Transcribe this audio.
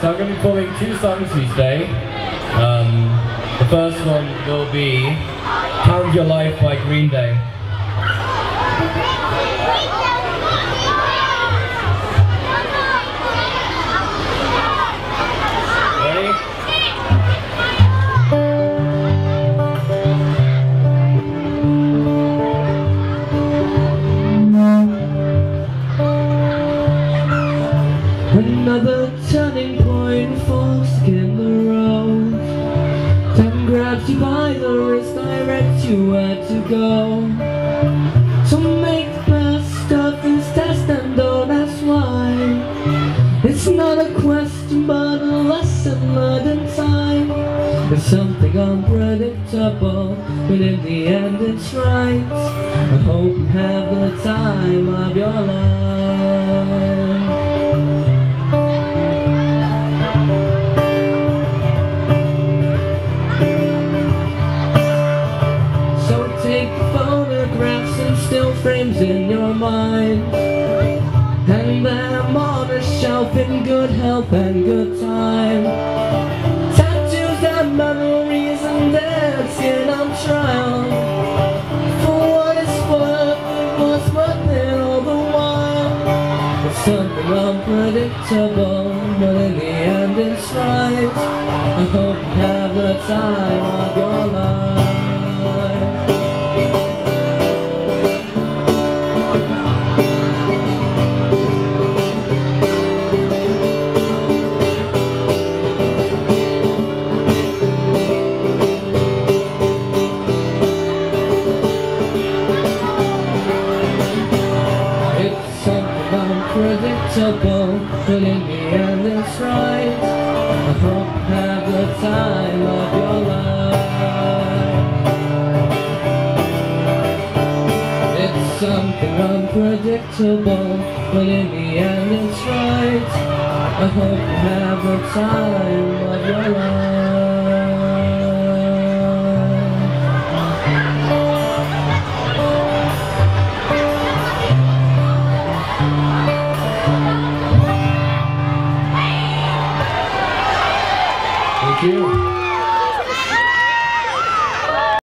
So I'm going to be pulling two songs for you today. The first one will be Time of Your Life by Green Day. Another turning point, fork in the road. Time grabs you by the wrist, directs you where to go. So make the best of this test and don't ask why. It's not a question but a lesson learned in time. There's something unpredictable, but in the end it's right. I hope you have the time of your life. Still frames in your mind, and them on a shelf in good health and good time. Tattoos and memories and their skin on trial. For what it's worth, it was worth it all the while. It's something unpredictable, but in the end it's right. I hope you have the time of your life. Predictable, but in the end it's right. I hope you have the time of your life. It's something unpredictable, but in the end it's right. I hope you have the time of your life.